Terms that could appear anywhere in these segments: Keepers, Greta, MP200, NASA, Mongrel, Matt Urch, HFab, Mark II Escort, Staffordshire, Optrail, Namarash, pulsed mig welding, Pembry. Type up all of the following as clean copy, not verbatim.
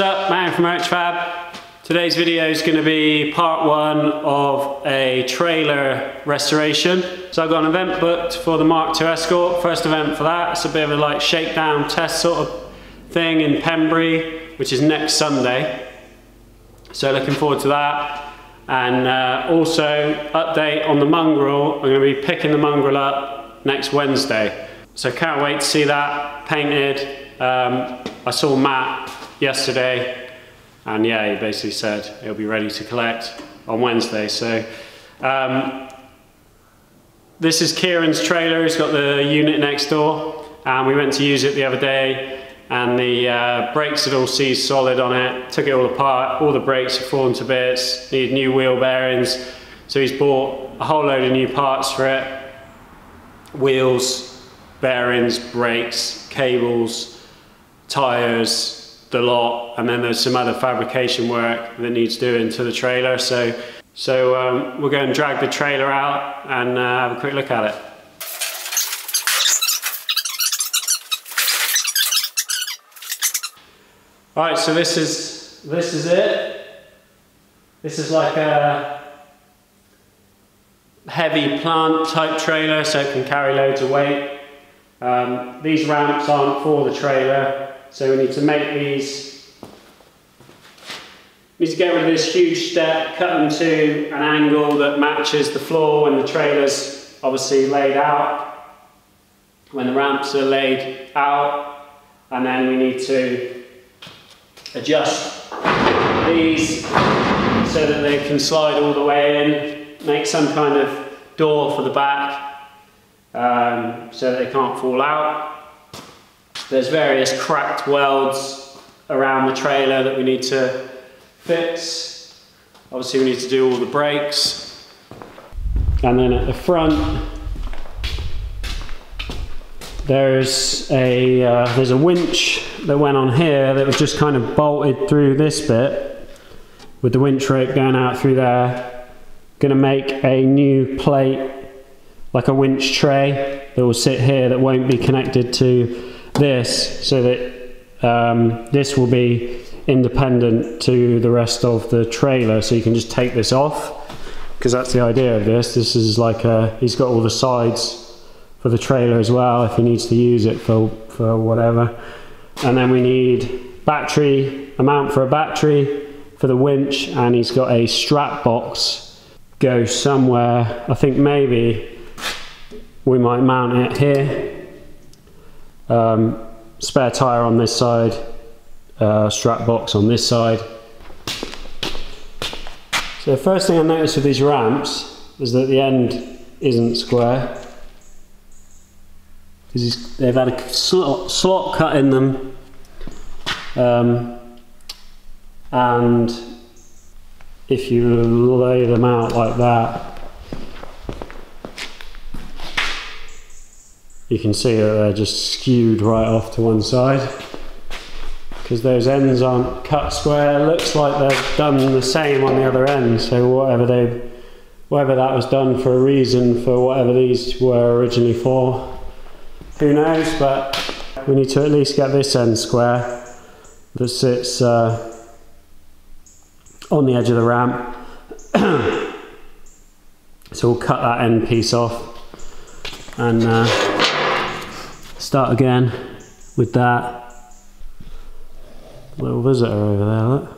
What's up, man from HFab. Today's video is going to be part one of a trailer restoration. So I've got an event booked for the Mark II Escort, first event for that. It's a bit of a like shakedown test sort of thing in Pembry, which is next Sunday. So looking forward to that. And also update on the Mongrel. I'm going to be picking the Mongrel up next Wednesday. So can't wait to see that painted. I saw Matt yesterday and yeah, he basically said he'll be ready to collect on Wednesday. So this is Kieran's trailer. He's got the unit next door and we went to use it the other day and the brakes had all seized solid on it. Took it all apart, all the brakes had fallen to bits, needed new wheel bearings. So he's bought a whole load of new parts for it. Wheels, bearings, brakes, cables, tires, the lot, and then there's some other fabrication work that needs doing to the trailer. So we're going to drag the trailer out and have a quick look at it. All right, so this is it. This is like a heavy plant type trailer, so it can carry loads of weight. These ramps aren't for the trailer. So we need to make these, we need to get rid of this huge step, cut them to an angle that matches the floor when the trailer's obviously laid out, when the ramps are laid out, and then we need to adjust these so that they can slide all the way in, make some kind of door for the back so that they can't fall out. There's various cracked welds around the trailer that we need to fix. Obviously we need to do all the brakes. And then at the front, there's a winch that went on here that was just kind of bolted through this bit with the winch rope going out through there. Gonna make a new plate, like a winch tray that will sit here that won't be connected to this, so that this will be independent to the rest of the trailer, so you can just take this off, because that's the idea of this. This is like a, he's got all the sides for the trailer as well if he needs to use it for whatever. And then we need battery, a mount for a battery for the winch, and he's got a strap box go somewhere. I think maybe we might mount it here. Spare tire on this side, strap box on this side. So the first thing I noticed with these ramps is that the end isn't square, because they've had a slot cut in them, and if you lay them out like that, you can see that they're just skewed right off to one side because those ends aren't cut square. It looks like they've done the same on the other end, so whether that was done for a reason, for whatever these were originally for, who knows, but we need to at least get this end square that sits on the edge of the ramp. So we'll cut that end piece off and start again with that little visitor over there, look.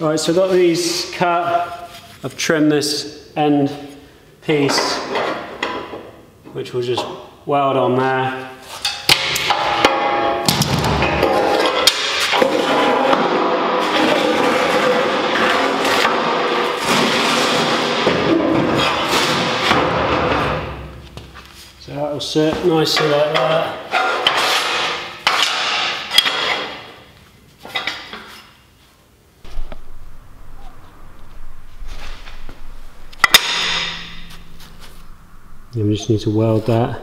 Alright, so I've got these cut. I've trimmed this end piece, which will just weld on there. So that will sit nicely like that. We just need to weld that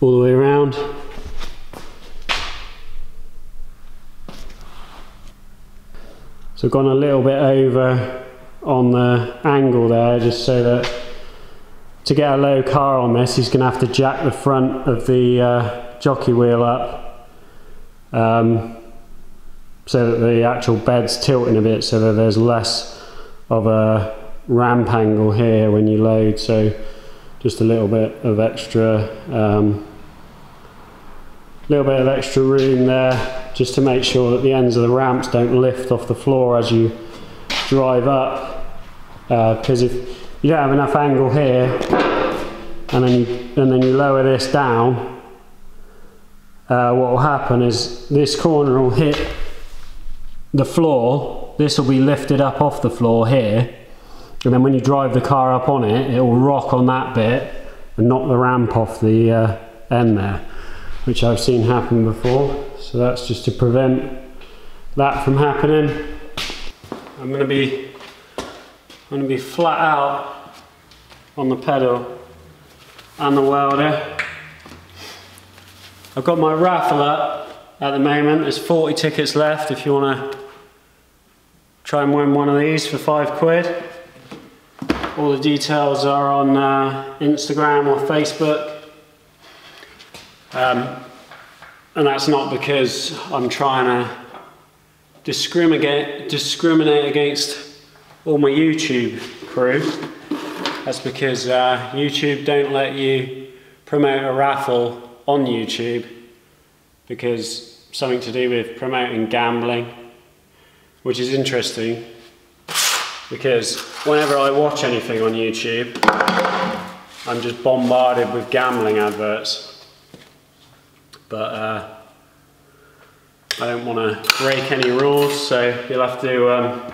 all the way around. So I've gone a little bit over on the angle there, just so that to get a low car on this, he's going to have to jack the front of the jockey wheel up, so that the actual bed's tilting a bit, so that there's less of a ramp angle here when you load. So just a little bit of extra room there, just to make sure that the ends of the ramps don't lift off the floor as you drive up, because if you don't have enough angle here and then you lower this down, what will happen is this corner will hit the floor, this will be lifted up off the floor here, and then when you drive the car up on it, it will rock on that bit and knock the ramp off the end there, which I've seen happen before. So that's just to prevent that from happening. I'm going to be flat out on the pedal and the welder. I've got my raffle up at the moment. There's 40 tickets left if you want to try and win one of these for £5. All the details are on Instagram or Facebook, and that's not because I'm trying to discriminate against all my YouTube crew. That's because YouTube don't let you promote a raffle on YouTube because something to do with promoting gambling, which is interesting. Because whenever I watch anything on YouTube, I'm just bombarded with gambling adverts. But I don't want to break any rules, so you'll have to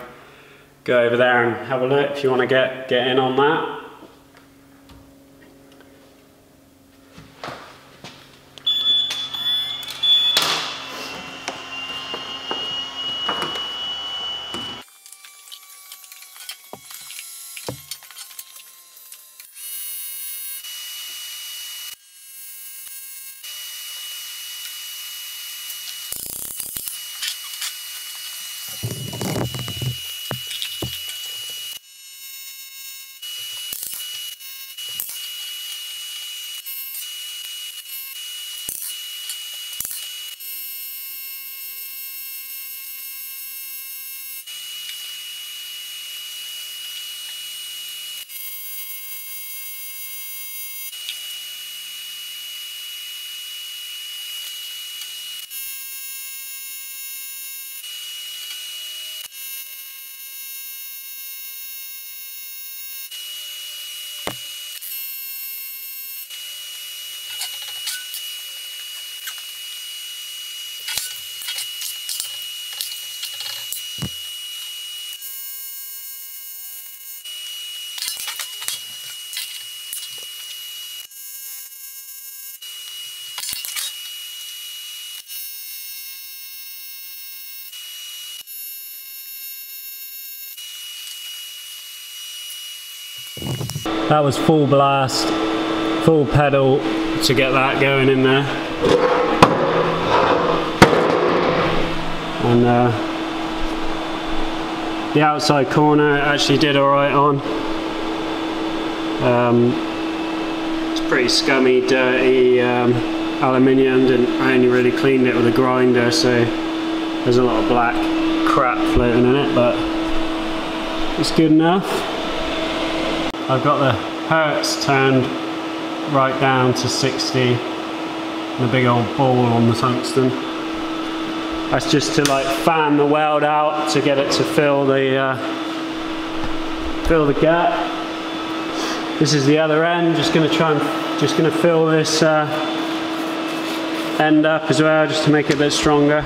go over there and have a look if you want to get in on that. That was full blast, full pedal to get that going in there. And the outside corner actually did alright on. It's pretty scummy, dirty aluminium, I only really cleaned it with a grinder, so there's a lot of black crap floating in it, but it's good enough. I've got the hertz turned right down to 60 and a big old ball on the tungsten. That's just to like fan the weld out to get it to fill the gap. This is the other end. Just going to try and fill this end up as well, just to make it a bit stronger.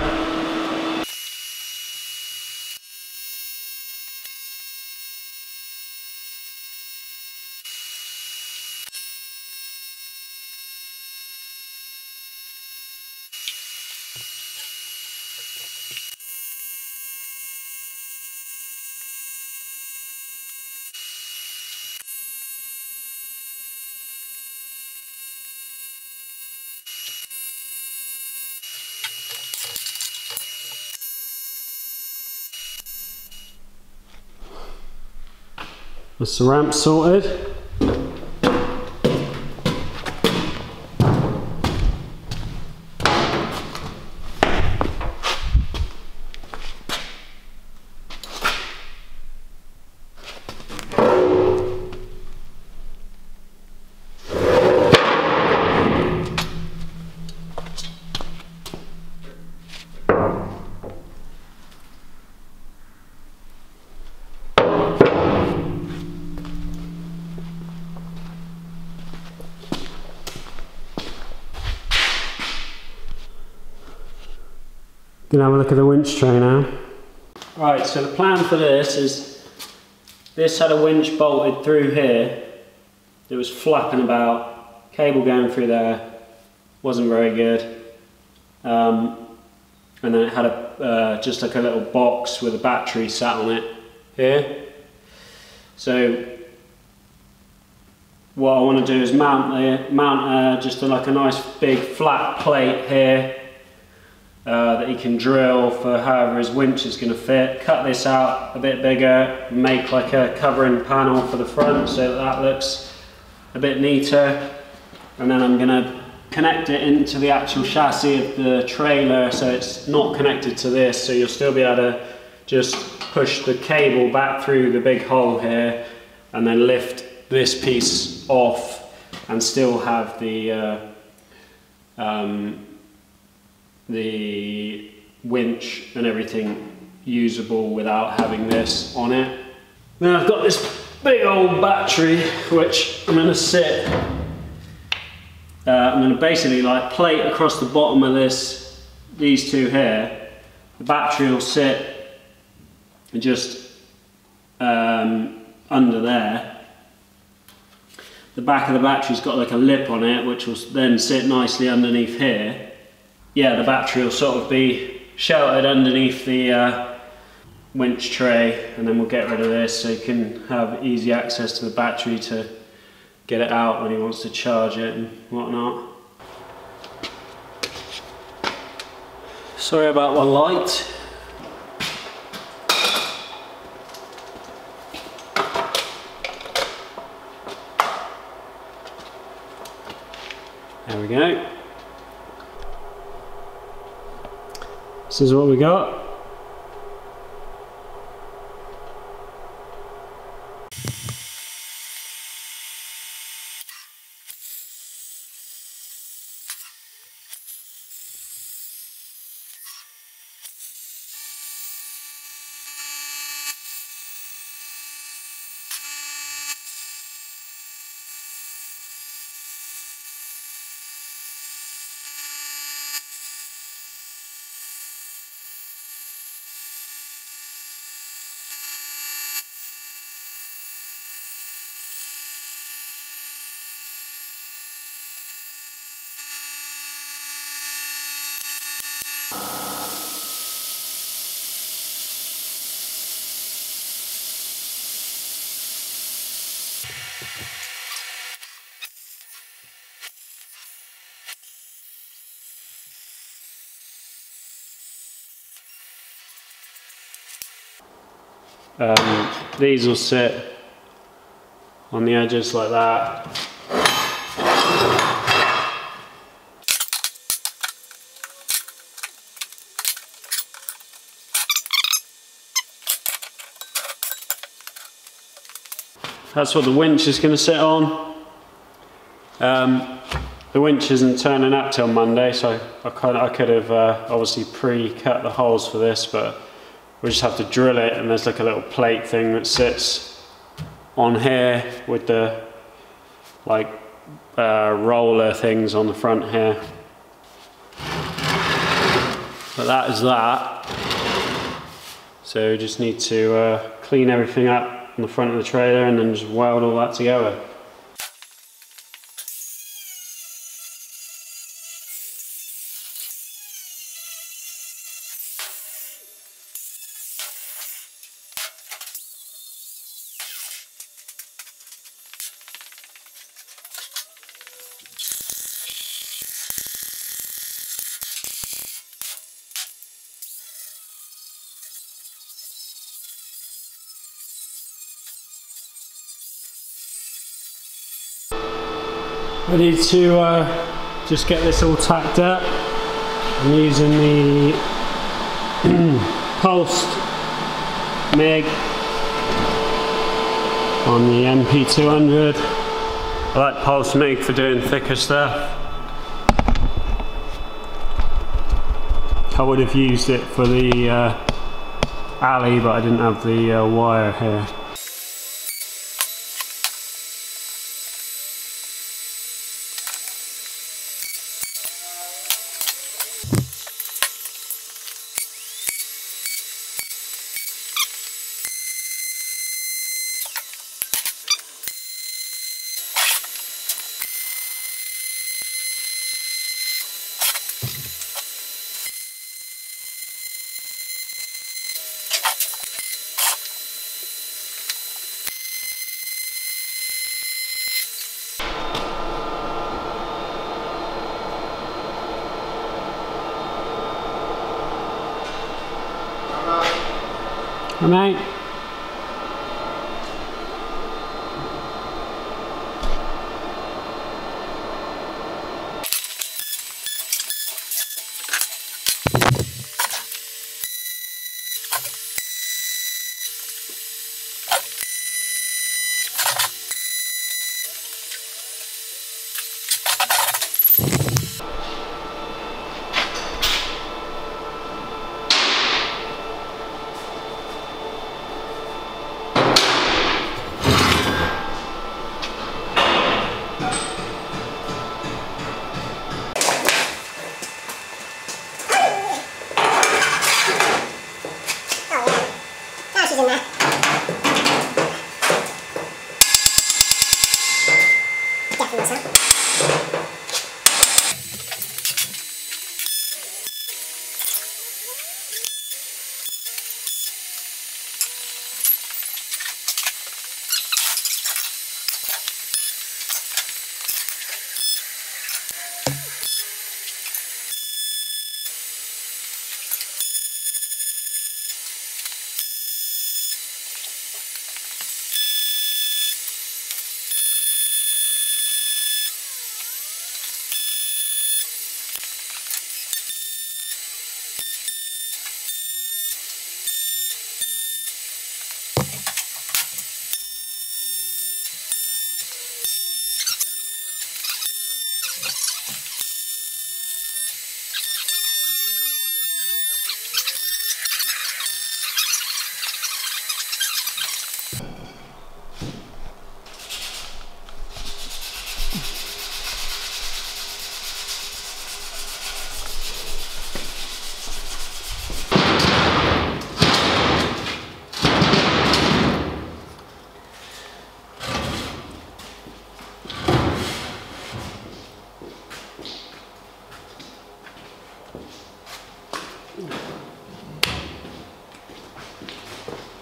That's the ramp sorted. Gonna have a look at the winch tray now. Right, so the plan for this is, this had a winch bolted through here. It was flapping about, cable going through there, wasn't very good. And then it had a, just like a little box with a battery sat on it here. So what I want to do is mount just like a nice big flat plate here. That he can drill for however his winch is going to fit. Cut this out a bit bigger, make like a covering panel for the front so that looks a bit neater. And then I'm going to connect it into the actual chassis of the trailer, so it's not connected to this, so you'll still be able to just push the cable back through the big hole here and then lift this piece off and still have the winch and everything usable without having this on it. Then I've got this big old battery which I'm going to sit, I'm going to basically like plate across the bottom of this, these two here. The battery will sit just under there. The back of the battery's got like a lip on it which will then sit nicely underneath here. Yeah, the battery will sort of be sheltered underneath the winch tray, and then we'll get rid of this so you can have easy access to the battery to get it out when he wants to charge it and whatnot. Sorry about my light. There we go. This is what we got. These will sit on the edges like that. That's what the winch is going to sit on. The winch isn't turning up till Monday, so I could have obviously pre-cut the holes for this, but we just have to drill it, and there's like a little plate thing that sits on here with the like roller things on the front here. But that is that. So we just need to clean everything up on the front of the trailer and then just weld all that together. I need to just get this all tacked up. I'm using the pulsed MIG on the MP200. I like pulsed MIG for doing thicker stuff. I would have used it for the alley, but I didn't have the wire here. All right.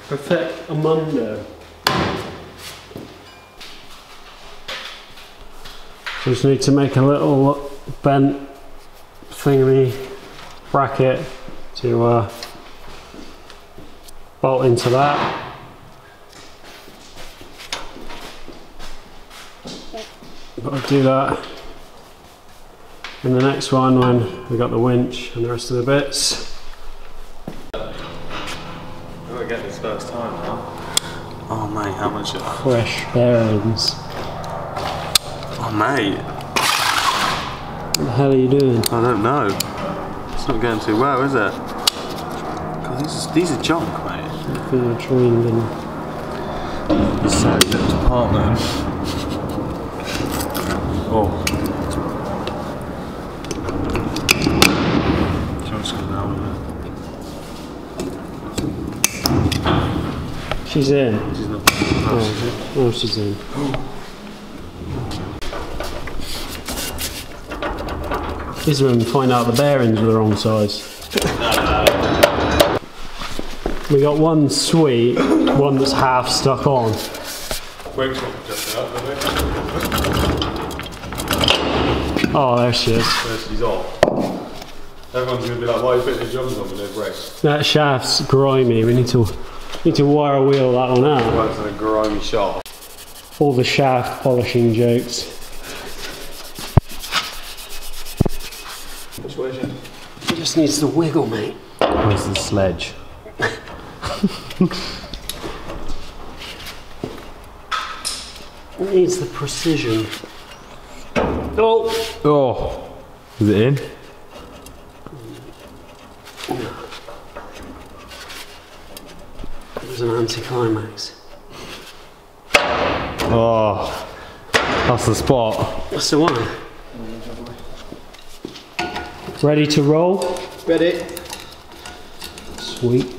Perfect Amundo. Just need to make a little bent thingy bracket to bolt into that. We've got to do that in the next one when we got the winch and the rest of the bits. We've got to get this first time now. Oh mate, how much are fresh bearings. Oh mate. What the hell are you doing? I don't know. It's not going too well, is it? God, these are junk, mate. I feel trained in the same little department. Oh. She's in. She's not. Oh, oh, she's in. This is when we find out the bearings are the wrong size. We got one sweet, one that's half stuck on. Oh, there she is. She's off. Everyone's gonna be like, why are you putting the drums on with no brakes? That shaft's grimy. We need to wire wheel that one out. Works on a grimy shaft. All the shaft polishing jokes. Which way is it? It just needs to wiggle, mate. Where's the sledge? It needs the precision. Oh! Oh! Is it in? It was an anticlimax. Oh! That's the spot. That's the one. Ready to roll? Ready. Sweet.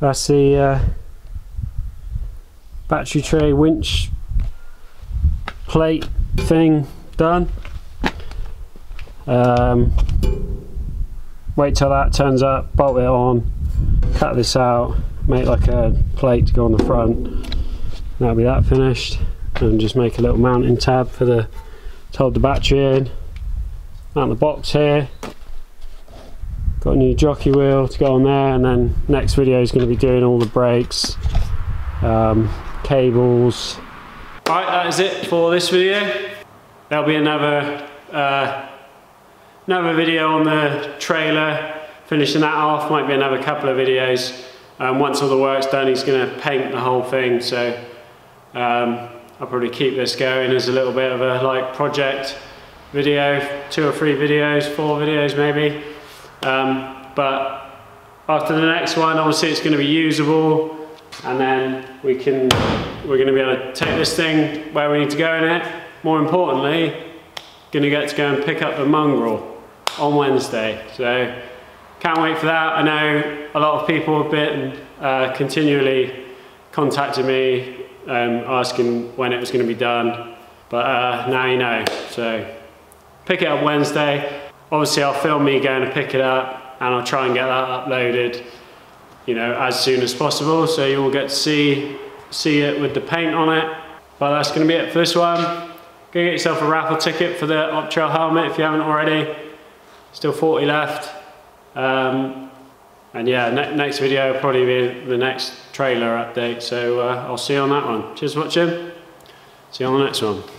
That's the battery tray winch plate thing done. Wait till that turns up, bolt it on, cut this out, make like a plate to go on the front. That'll be that finished, and just make a little mounting tab for the to hold the battery in. Mount the box here. Got a new jockey wheel to go on there, and then next video is going to be doing all the brakes, cables. Alright, that is it for this video. There'll be another video on the trailer, finishing that off, might be another couple of videos. Once all the work's done, he's going to paint the whole thing, so I'll probably keep this going as a little bit of a like project video, 2 or 3 videos, 4 videos maybe. But after the next one, obviously it's going to be usable, and then we're going to be able to take this thing where we need to go in it. More importantly, going to get to go and pick up the mongrel on Wednesday, so can't wait for that. I know a lot of people have been continually contacting me asking when it was going to be done, but now you know, so pick it up Wednesday. Obviously I'll film me going to pick it up, and I'll try and get that uploaded, you know, as soon as possible, so you will get to see it with the paint on it. But that's going to be it for this one. Go get yourself a raffle ticket for the Optrail helmet if you haven't already. Still 40 left. And yeah, next video will probably be the next trailer update, so I'll see you on that one. Cheers for watching. See you on the next one.